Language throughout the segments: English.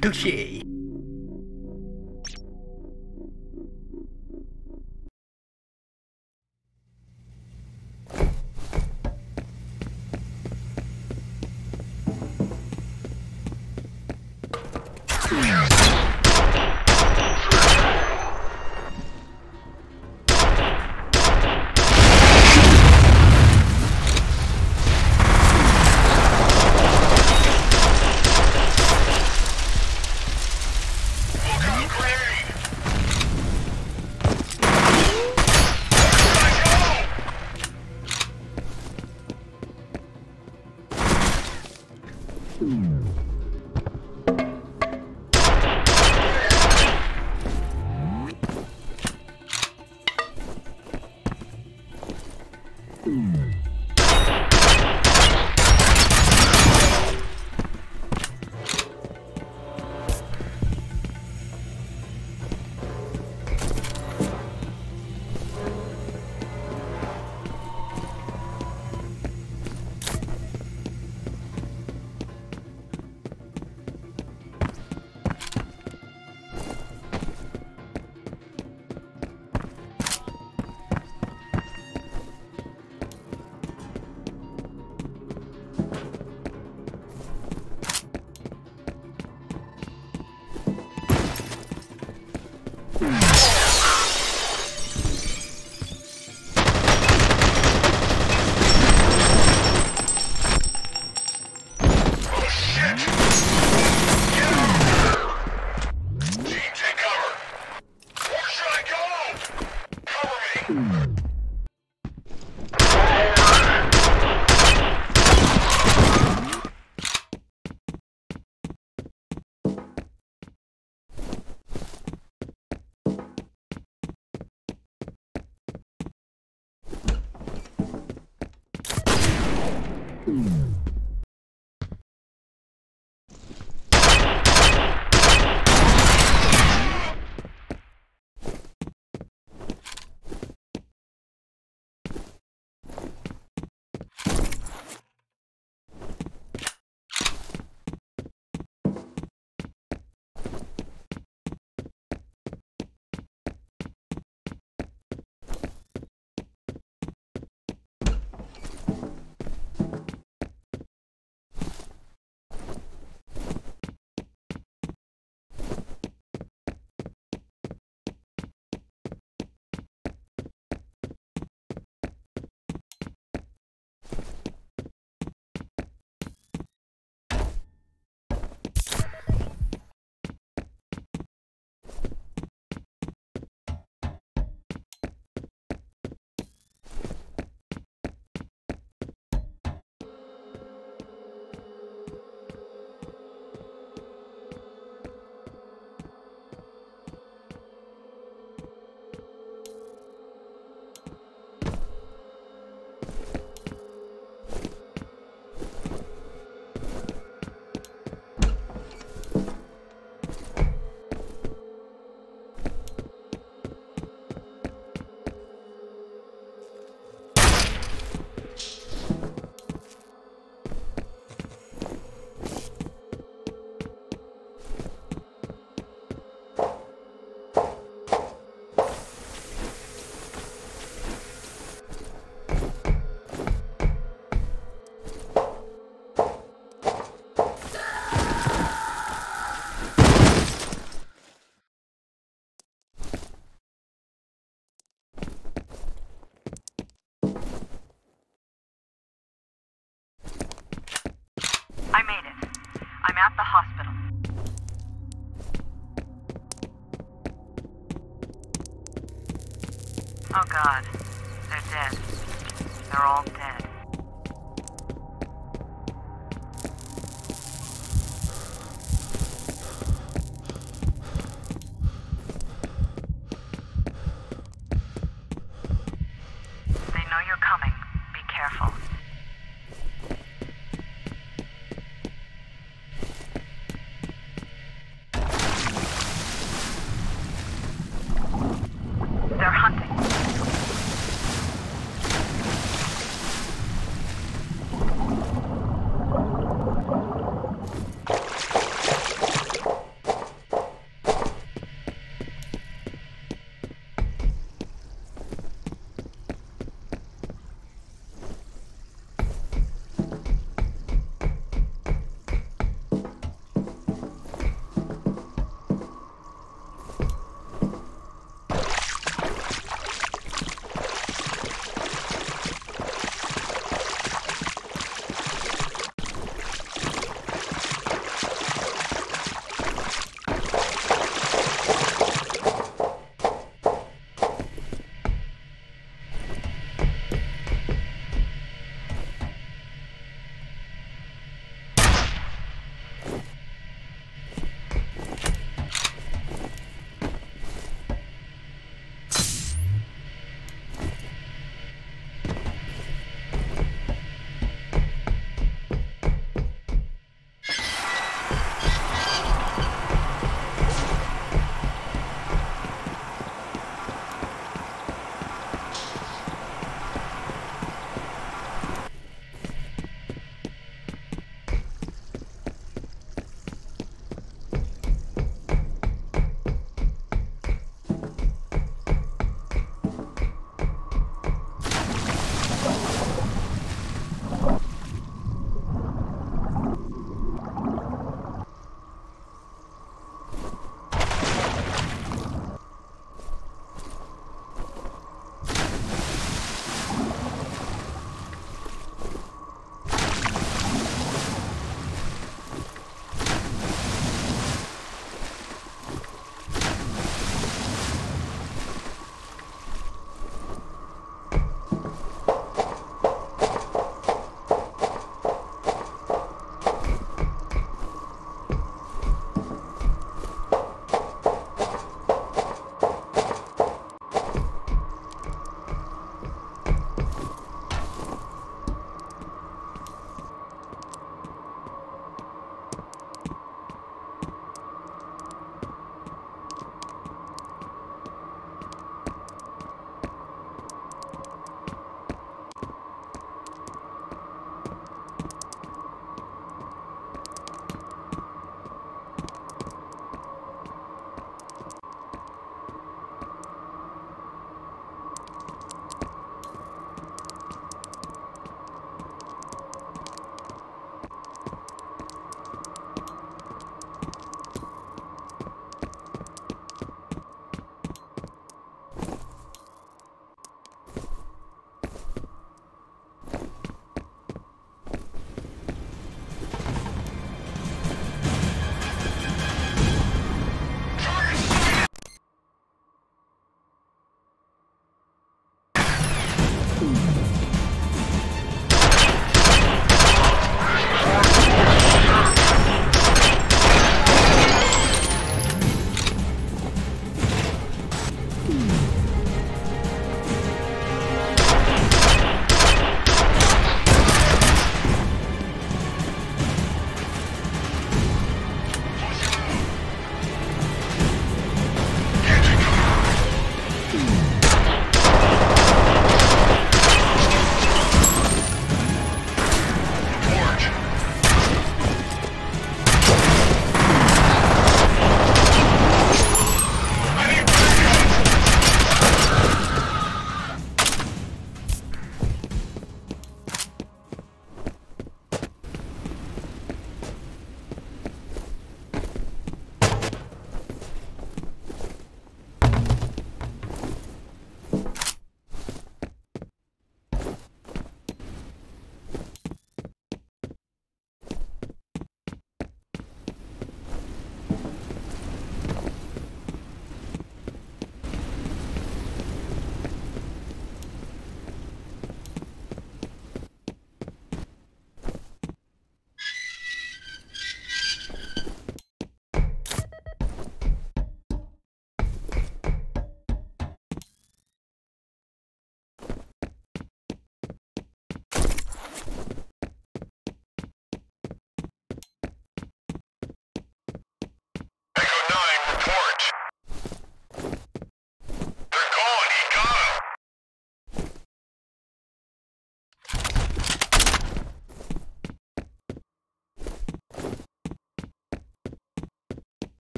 Touché. God. They're dead. They're all dead. They know you're coming. Be careful.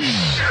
Let's go.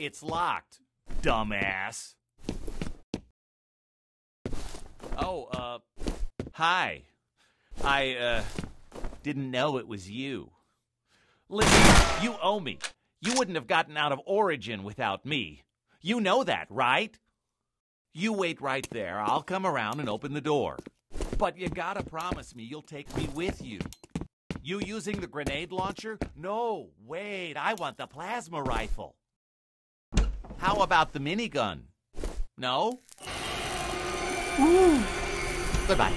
It's locked, dumbass. Oh, hi. I, didn't know it was you. Listen, you owe me. You wouldn't have gotten out of Origin without me. You know that, right? You wait right there. I'll come around and open the door. But you gotta promise me you'll take me with you. You using the grenade launcher? No, wait, I want the plasma rifle. How about the minigun? No? Ooh. Goodbye.